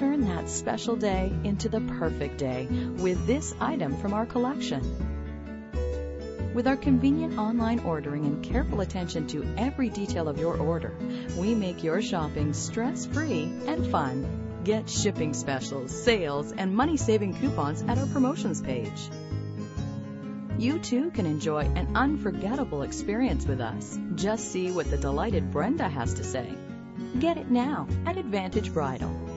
Turn that special day into the perfect day with this item from our collection. With our convenient online ordering and careful attention to every detail of your order, we make your shopping stress-free and fun. Get shipping specials, sales, and money-saving coupons at our promotions page. You too can enjoy an unforgettable experience with us. Just see what the delighted Brenda has to say. Get it now at Advantage Bridal.